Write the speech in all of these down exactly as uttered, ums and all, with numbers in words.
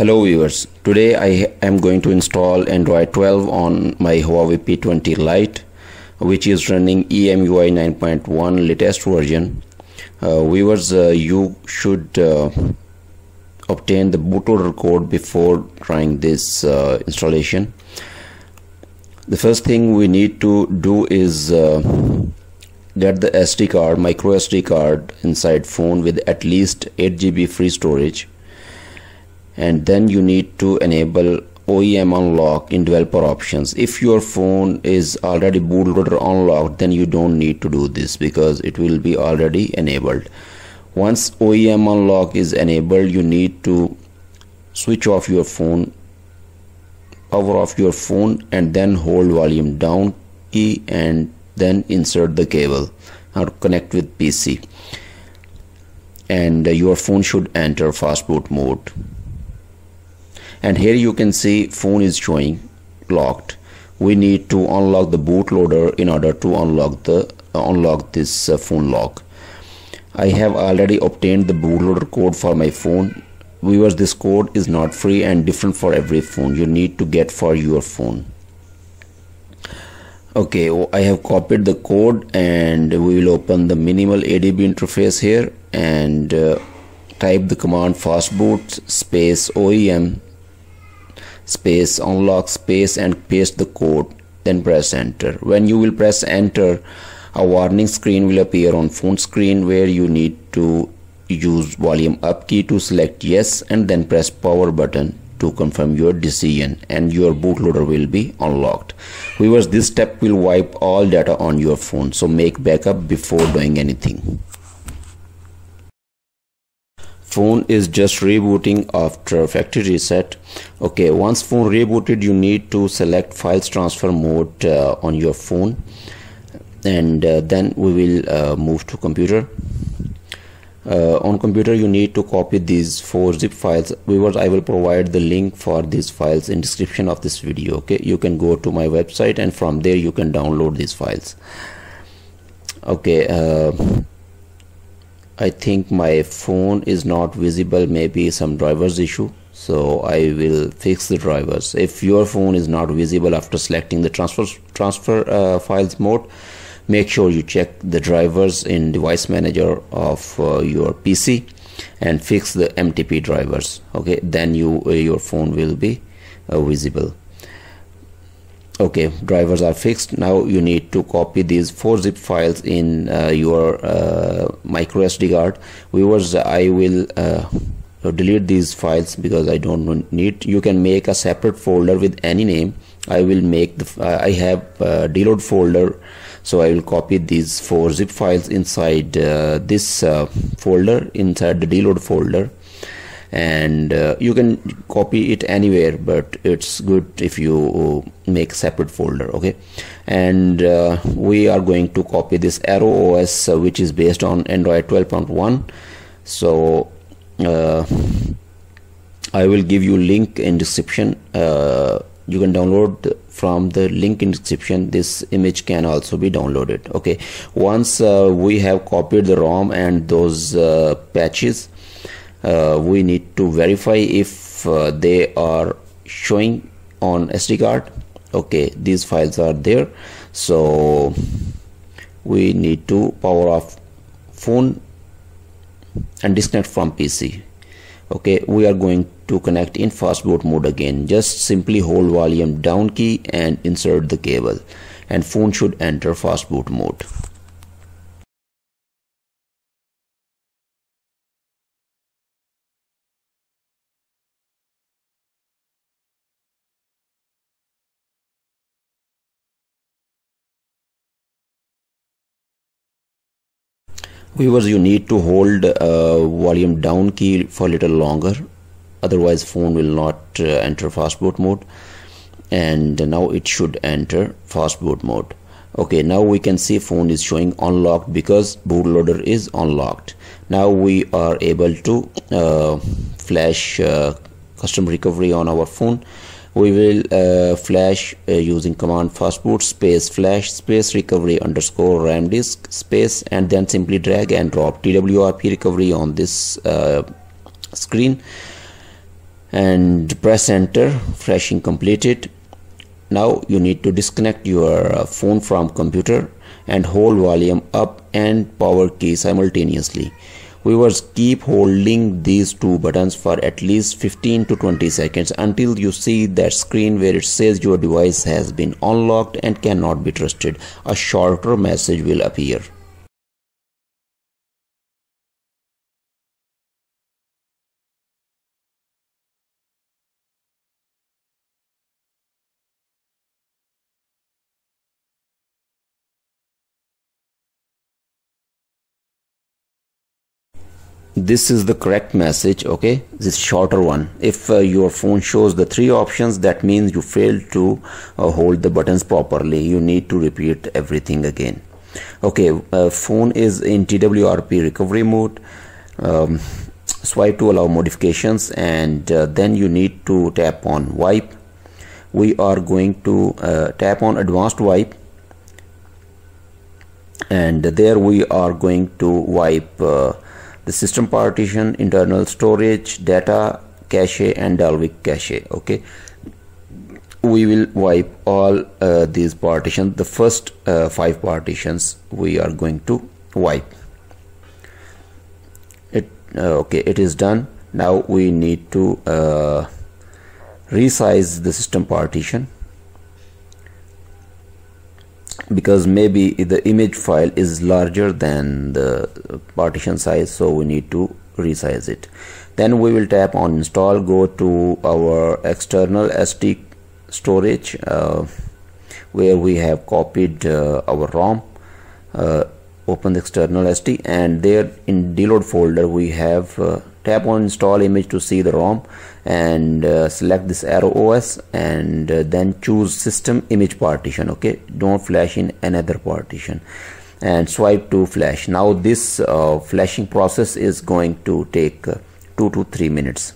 Hello viewers, today I am going to install Android twelve on my Huawei P twenty Lite, which is running E M U I nine point one latest version. Uh, viewers, uh, you should uh, obtain the bootloader code before trying this uh, installation. The first thing we need to do is uh, get the S D card, micro S D card inside phone with at least eight G B free storage, and then you need to enable O E M unlock in developer options. If your phone is already bootloader unlocked, then you don't need to do this because it will be already enabled. Once O E M unlock is enabled, you need to switch off your phone, power off your phone, and then hold volume down key and then insert the cable or connect with P C, and your phone should enter fast boot mode. And here you can see phone is showing locked. We need to unlock the bootloader in order to unlock the uh, unlock this uh, phone lock. I have already obtained the bootloader code for my phone. Viewers, this code is not free and different for every phone. You need to get for your phone. Okay, I have copied the code and we will open the minimal A D B interface here and uh, type the command fastboot space O E M space unlock space and paste the code, then press enter. When you will press enter, a warning screen will appear on phone screen where you need to use volume up key to select yes and then press power button to confirm your decision, and your bootloader will be unlocked. Viewers, this step will wipe all data on your phone, so make backup before doing anything. Phone is just rebooting after factory reset. Okay, once phone rebooted, you need to select files transfer mode uh, on your phone, and uh, then we will uh, move to computer. Uh, on computer, you need to copy these four zip files. Viewers, I will provide the link for these files in description of this video. Okay, you can go to my website and from there you can download these files. Okay, uh, I think my phone is not visible, maybe some drivers issue, so I will fix the drivers. If your phone is not visible after selecting the transfer transfer uh, files mode, make sure you check the drivers in device manager of uh, your P C and fix the M T P drivers. Okay, then you uh, your phone will be uh, visible. Okay, drivers are fixed. Now you need to copy these four zip files in uh, your uh, micro S D card. Viewers, I will uh, delete these files because I don't need. You can make a separate folder with any name. I will make the uh, I have uh, DLoad folder, so I will copy these four zip files inside uh, this uh, folder, inside the DLoad folder, and uh, you can copy it anywhere, but it's good if you make separate folder. Okay, and uh, we are going to copy this ArrowOS, uh, which is based on Android twelve point one. So uh, I will give you link in description. Uh, you can download from the link in description. This image can also be downloaded. Okay, once uh, we have copied the ROM and those uh, patches, Uh, we need to verify if uh, they are showing on S D card. Okay, these files are there, so we need to power off phone and disconnect from P C. Okay, we are going to connect in fast boot mode again. Just simply hold volume down key and insert the cable, and phone should enter fast boot mode. Viewers, you need to hold uh, volume down key for a little longer, otherwise phone will not uh, enter fast boot mode, and now it should enter fast boot mode. Okay, now we can see phone is showing unlocked because bootloader is unlocked. Now we are able to uh, flash uh, custom recovery on our phone. We will uh, flash uh, using command fastboot space flash space recovery underscore RAM disk space, and then simply drag and drop T W R P recovery on this uh, screen, and press enter. Flashing completed. Now you need to disconnect your phone from computer and hold volume up and power key simultaneously. We will keep holding these two buttons for at least fifteen to twenty seconds until you see that screen where it says your device has been unlocked and cannot be trusted. A shorter message will appear. This is the correct message, okay, this shorter one. If uh, your phone shows the three options, that means you failed to uh, hold the buttons properly. You need to repeat everything again. Okay, uh, phone is in T W R P recovery mode. Um, swipe to allow modifications, and uh, then you need to tap on wipe. We are going to uh, tap on advanced wipe, and there we are going to wipe uh, the system partition, internal storage, data cache, and Dalvik cache. Okay, we will wipe all uh, these partitions. The first uh, five partitions we are going to wipe. It uh, okay, it is done. Now we need to uh, resize the system partition, because maybe the image file is larger than the partition size, so we need to resize it. Then we will tap on install, go to our external S D storage uh, where we have copied uh, our ROM, uh, open the external S D, and there in DLoad folder we have uh, tap on install image to see the ROM, and uh, select this ArrowOS, and uh, then choose system image partition. Okay, don't flash in another partition, and swipe to flash. Now this uh, flashing process is going to take uh, two to three minutes.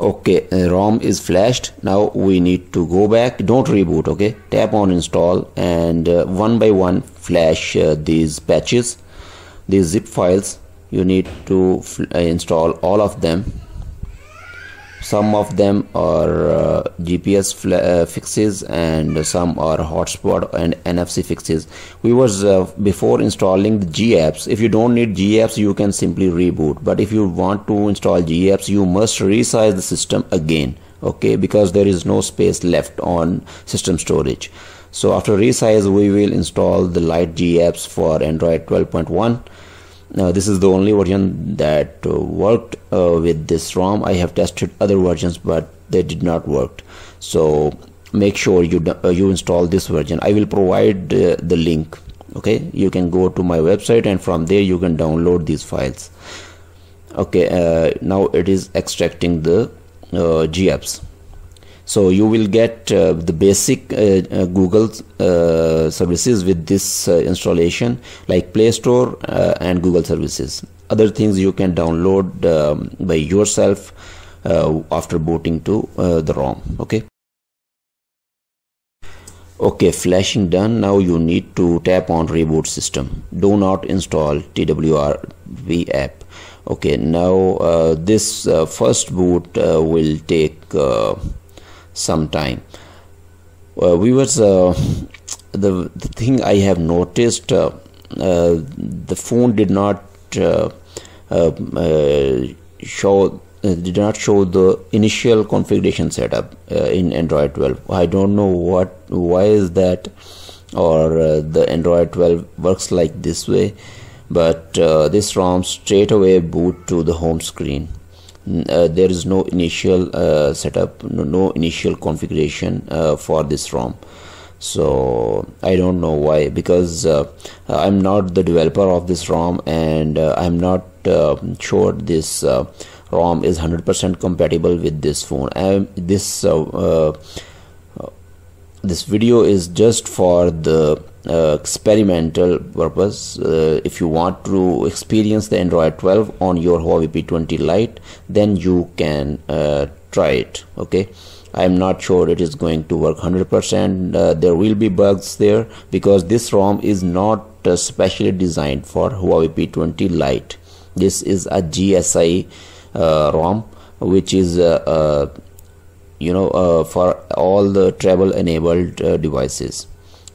Okay, uh, ROM is flashed. Now we need to go back. Don't reboot. Okay, tap on install, and uh, one by one flash uh, these patches, these zip files. You need to uh, install all of them. Some of them are uh, G P S uh, fixes, and some are hotspot and N F C fixes. We was uh, before installing the Gapps. If you don't need Gapps, you can simply reboot, but if you want to install Gapps, you must resize the system again, okay, because there is no space left on system storage. So after resize, we will install the Lite Gapps for Android twelve point one, Now this is the only version that uh, worked uh, with this ROM. I have tested other versions but they did not work. So make sure you uh, you install this version. I will provide uh, the link. Okay, you can go to my website and from there you can download these files. Okay, uh, now it is extracting the uh, Gapps. So you will get uh, the basic uh, uh, Google uh, services with this uh, installation, like Play Store uh, and Google services. Other things you can download um, by yourself uh, after booting to uh, the ROM. Okay. Okay, flashing done. Now you need to tap on reboot system. Do not install T W R P app. Okay, now uh, this uh, first boot uh, will take uh, some time. Uh, viewers, uh, the, the thing I have noticed, uh, uh, the phone did not uh, uh, uh, show Uh, did not show the initial configuration setup uh, in Android twelve. I don't know what why is that, or uh, the Android twelve works like this way, but uh, this ROM straight away boot to the home screen. Uh, there is no initial uh, setup, no, no initial configuration uh, for this ROM. So I don't know why, because uh, I'm not the developer of this ROM and uh, I'm not uh, sure this uh, ROM is one hundred percent compatible with this phone. And this uh, uh, this video is just for the uh, experimental purpose. Uh, if you want to experience the Android twelve on your Huawei P twenty Lite, then you can uh, try it. Okay, I'm not sure it is going to work one hundred percent. Uh, there will be bugs there because this ROM is not uh, specially designed for Huawei P twenty Lite. This is a G S I Uh, ROM, which is uh, uh, you know uh, for all the travel enabled uh, devices.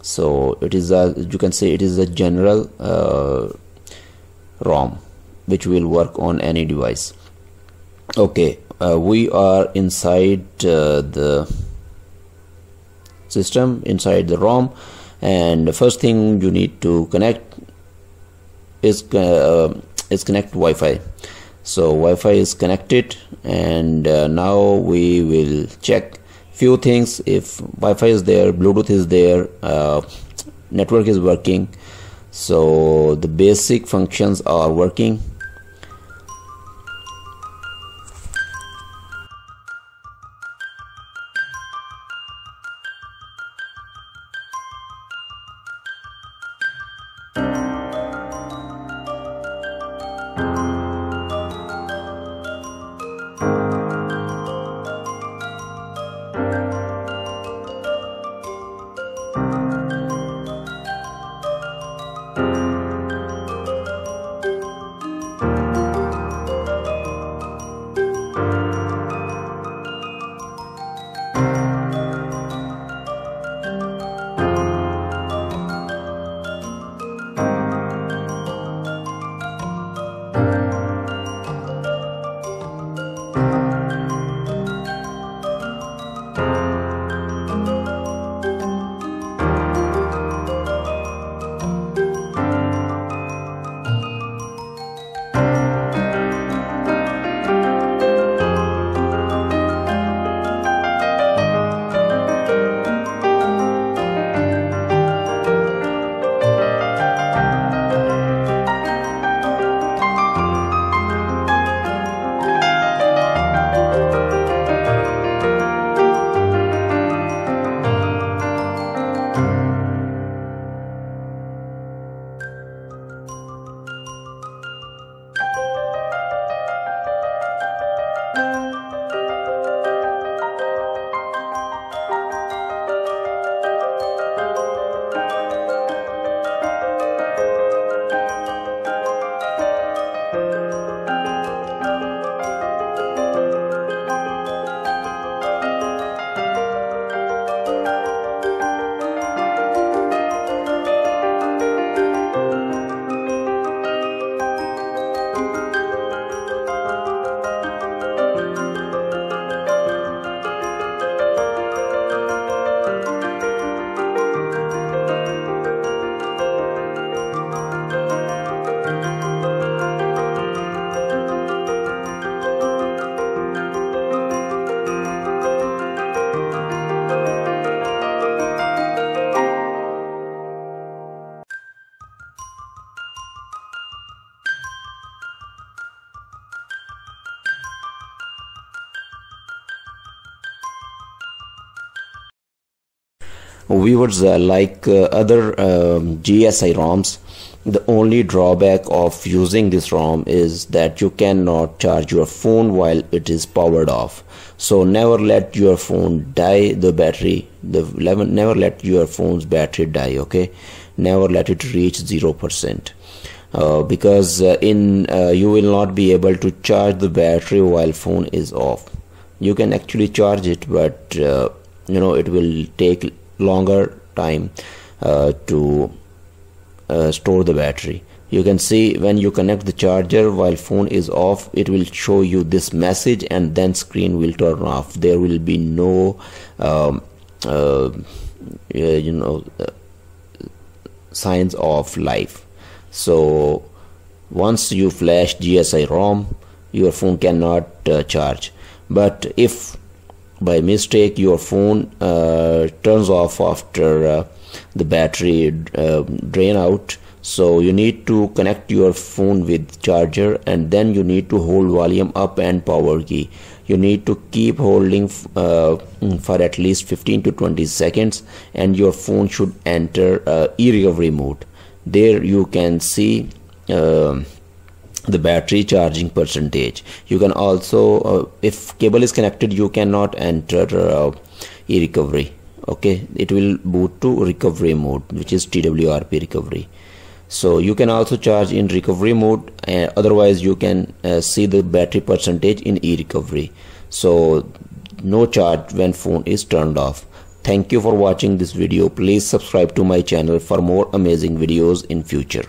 So it is a, you can say it is a general uh, ROM which will work on any device. Okay, uh, we are inside uh, the system, inside the ROM, and the first thing you need to connect is uh, is connect Wi-Fi. So Wi-Fi is connected, and uh, now we will check few things. If Wi-Fi is there, Bluetooth is there, uh, network is working, so the basic functions are working. viewers, uh, like uh, other um, G S I ROMs, the only drawback of using this ROM is that you cannot charge your phone while it is powered off. So never let your phone die the battery, the never let your phone's battery die, okay? Never let it reach zero percent, uh, because uh, in uh, you will not be able to charge the battery while phone is off. You can actually charge it, but uh, you know, it will take longer time uh, to uh, store the battery. You can see when you connect the charger while phone is off, it will show you this message and then screen will turn off. There will be no um, uh, you know uh, signs of life. So once you flash G S I ROM, your phone cannot uh, charge. But if by mistake your phone uh, turns off after uh, the battery uh, drain out, so you need to connect your phone with charger and then you need to hold volume up and power key. You need to keep holding uh, for at least fifteen to twenty seconds and your phone should enter uh, e-recovery mode. There you can see uh, the battery charging percentage. You can also uh, if cable is connected, you cannot enter uh, e-recovery, okay? It will boot to recovery mode, which is T W R P recovery. So you can also charge in recovery mode, and uh, otherwise you can uh, see the battery percentage in e-recovery. So no charge when phone is turned off. Thank you for watching this video. Please subscribe to my channel for more amazing videos in future.